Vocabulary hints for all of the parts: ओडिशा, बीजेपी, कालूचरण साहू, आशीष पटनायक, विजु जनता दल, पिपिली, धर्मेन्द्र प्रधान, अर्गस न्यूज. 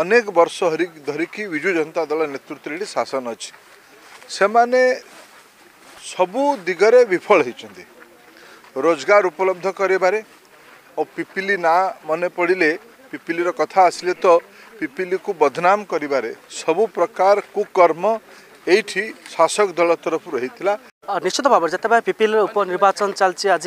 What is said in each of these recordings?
अनेक वर्ष धरिकी विजु जनता दल नेतृत्व शासन अच्छी से माने सबु दिगरे विफल होती रोजगार उपलब्ध कर पिपिली ना मन पड़े पिपिलीर कथा आसिले तो पिपिली को बदनाम कर सबु प्रकार कुकर्म ये शासक दल तरफ रही है। निश्चित भाव जिते पिपिल उपनिर्वाचन चलती आज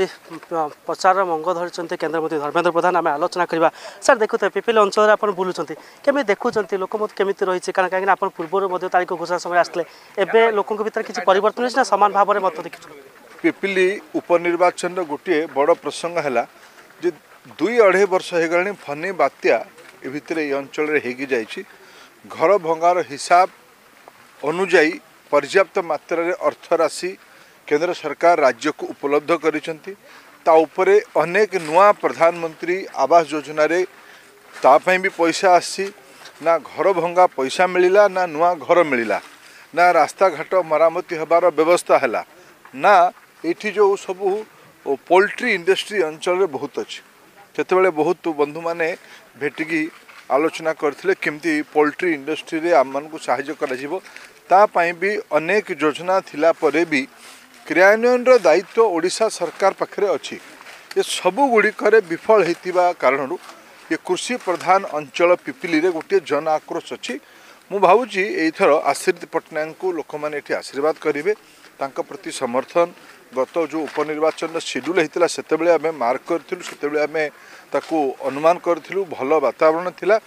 प्रचार अंग धरी केन्द्रमंत्री धर्मेन्द्र प्रधान आम आलोचना करवा सर देखुए पिपिल अंचल आप बुलूँच केमी देखुं लोक मत केमी रही कहीं आप पूर्व तारीख घोषणा समय आसते एवं लोकों भितर किसी परिवर्तन होना सामान भाव में मत देखी पिपिली उपनिर्वाचन गोटे बड़ प्रसंग है जे दुई अढ़े वर्ष हो फनी बात्या भितर ये अंचल हो घर भंगार हिसाब अनुजाई पर्याप्त मात्रा अर्थराशि केंद्र सरकार राज्य को उपलब्ध करिसंती ता उपरे अनेक नुआ प्रधानमंत्री आवास योजना रे ता पई भी पैसा आसी ना घर भंगा पैसा मिलला ना नुआ घर मिलला ना रास्ता घाट मरामती हबार व्यवस्था हैला ना एठी जो सबू पोल्ट्री इंडस्ट्री अंचल रे बहुत अछि तेतबेले बहुत बंधु माने भेटिकी आलोचना करथिले केमती पोल्ट्री इंडस्ट्री रे आम मानकु सहाय्य करा जिवो तापाई भी अनेक योजना थिला परे भी क्रियान्वयन दायित्व ओडिशा सरकार पाखे अच्छी ये सबुगुड़ी विफल होता कारण ये कृषि प्रधान अंचल पिपिली रे गोटे जन आक्रोश अच्छी मु भावुची एथर आशीष पटनायक को लोक मैंने आशीर्वाद करेंगे तांका प्रति समर्थन गत जो उपनिर्वाचन शेड्यूल होता से आम मार्क करूँ से आम ताकू अनुमान करूँ भल वातावरण थिला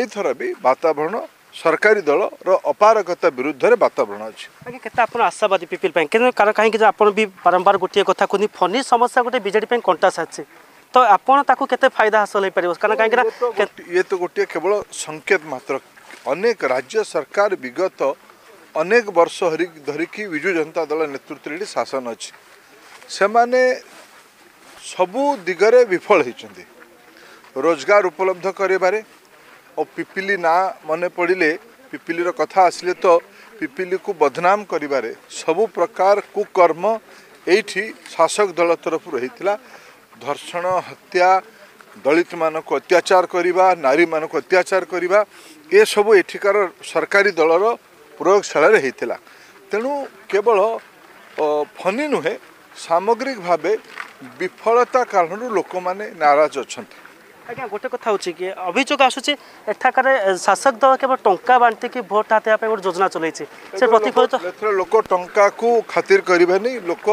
एथर भी वातावरण सरकारी दल अपारगता विरुद्ध रे वातावरण अच्छे क्या आप आशावादी पिपिल कारण कहीं आप बारंबार गोटे कथा कहते फनी समस्या गोटे बीजेपी कंटा सारी तो आपको केते फायदा हासिल हो पार कारण कहीं ये तो गोटे केवल संकेत मात्र अनेक राज्य सरकार विगत अनेक वर्ष धरिकी विजु जनता दल नेतृत्व शासन अच्छी से माने सबु दिगरे विफल होती रोजगार उपलब्ध कर और पिपिली ना मन पड़े पिपिलीर कथा आसिले तो पिपिली को बदनाम कर सबु प्रकार कुकर्म ये शासक दल तरफ रही है। धर्षण हत्या दलित मानक अत्याचार करवा नारी मानक अत्याचार करवा ये सबू एठिकार सरकारी दलर प्रयोगशाला होता तेणु केवल फनी नुहे सामग्रिक भाव विफलता कारण लोक मैंने नाराज अच्छा आज्ञा गोटे कथा हो अभियोग आसूचे एठाकार शासक दल केवल टंका बांटिकी भोट हाथ गोटे योजना चलती से प्रतिफलित लोक टंका को खातिर करेनि लोक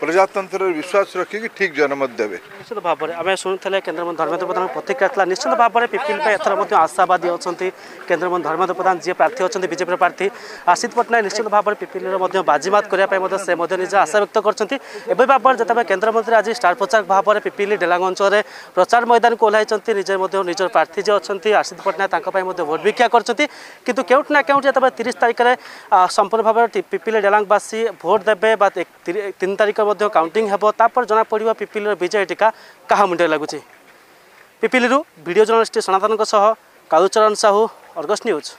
प्रजातंत्र विश्वास रखिक ठीक जनमत देवे। निश्चित भाव में आम शुणुले केन्द्रमंत्री धर्मेन्द्र प्रधान प्रतिक्रिया निश्चित भाव में पिपिल एथर आशावादी अच्छा केन्द्रमंत्री धर्मेन्द्र प्रधान जी प्रार्थी अच्छा बीजेपी प्रार्थी आशीष पटनायक निश्चित भाव में पिपिल बाजीमात करने से निज आशा व्यक्त करते भाव में जिते केन्द्रमंत्री आज स्टार प्रचारक भाव में पिपिल डेलांग अंचल प्रचार मैदान को ओह्ल निजर प्रार्थी जी अच्छा आशीष पटनायक भोट भिक्षा करते कितु केउटना केउट जब 30 तारीख में संपूर्ण भाव में पिपिल डेलांगवासी भोट देवे 3 तारीख काउंटिंग होपर जना पड़ा पिपिल विजय टीका क्या मुंडे लगुच। पिपिलू video journalist Sanatan कालूचरण साहू अर्गस न्यूज।